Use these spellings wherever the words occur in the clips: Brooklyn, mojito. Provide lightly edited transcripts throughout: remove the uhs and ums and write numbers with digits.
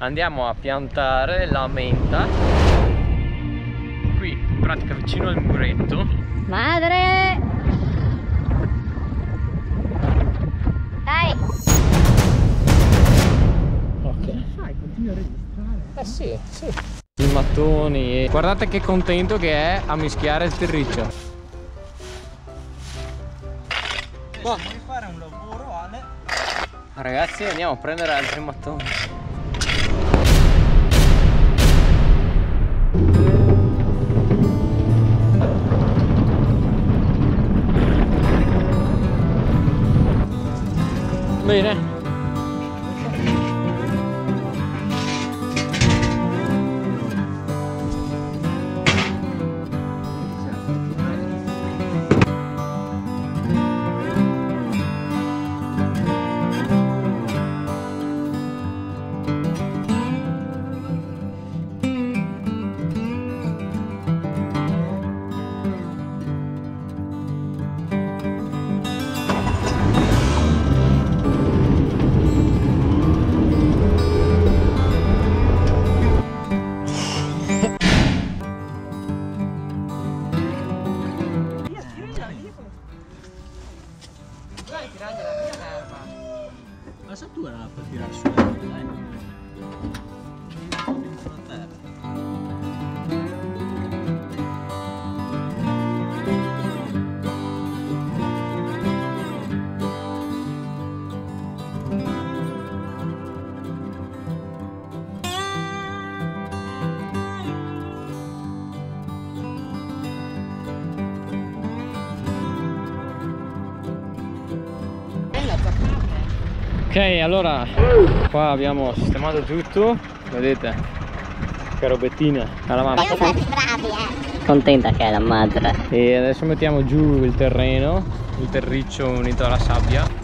andiamo a piantare la menta qui, in pratica vicino al muretto. Madre! Dai! Ok. Sai, continua a registrare. Sì. I mattoni, guardate che contento che è a mischiare il terriccio. Vuoi fare un lavoro, Ale? Ragazzi, andiamo a prendere altri mattoni. Bene. Ok, allora qua abbiamo sistemato tutto, vedete che robettina alla mamma. Siamo stati bravi, contenta che è la madre. E adesso mettiamo giù il terreno, il terriccio unito alla sabbia.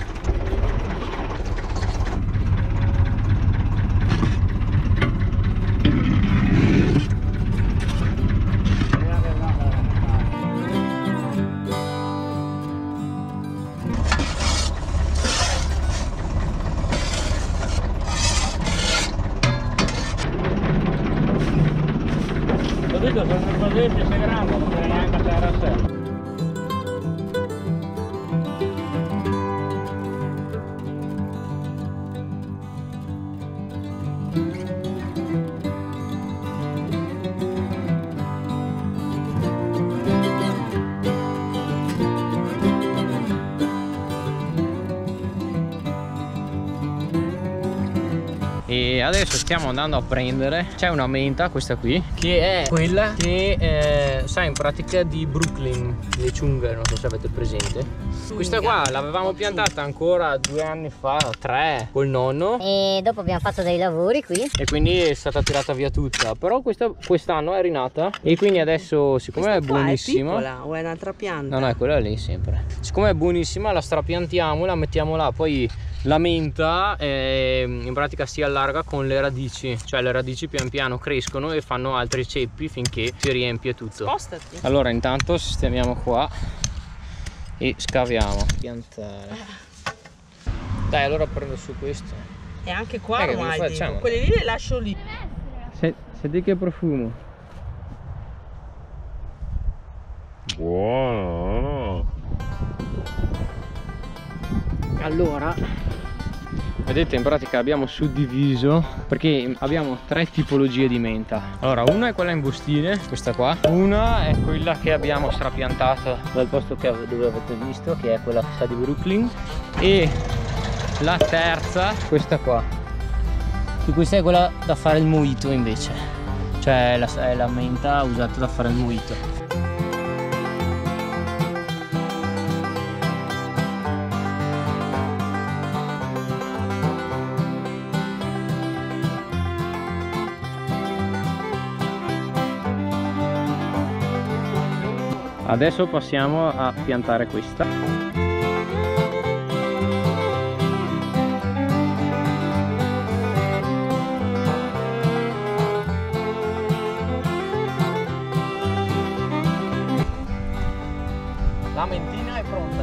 E adesso stiamo andando a prendere, c'è una menta, questa qui, che è quella che sa in pratica di Brooklyn, le ciunghe, non so se avete presente. Questa qua l'avevamo piantata ancora 2 anni fa, 3, col nonno, e dopo abbiamo fatto dei lavori qui e quindi è stata tirata via tutta, però quest'anno è rinata e quindi adesso, siccome questa è buonissima, è piccola, o è un'altra pianta? No, no, è quella lì sempre. Siccome è buonissima la strapiantiamo, la mettiamo là, poi la menta in pratica si allarga con le radici, cioè le radici pian piano crescono e fanno altri ceppi finché si riempie tutto. Spostati. Allora intanto sistemiamo qua e scaviamo. Piantare. Dai, allora prendo su questo. E anche qua ormai, quelle lì le lascio lì. Senti che profumo. Buono. Allora, vedete, in pratica abbiamo suddiviso perché abbiamo 3 tipologie di menta. Allora, una è quella in bustine, questa qua. Una è quella che abbiamo strapiantata dal posto dove avete visto, che è quella che sa di Brooklyn. E la terza, questa qua, che questa è quella da fare il mojito invece. Cioè è la menta usata da fare il mojito. Adesso passiamo a piantare questa. La mentina è pronta.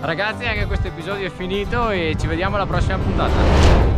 Ragazzi, anche questo episodio è finito e ci vediamo alla prossima puntata.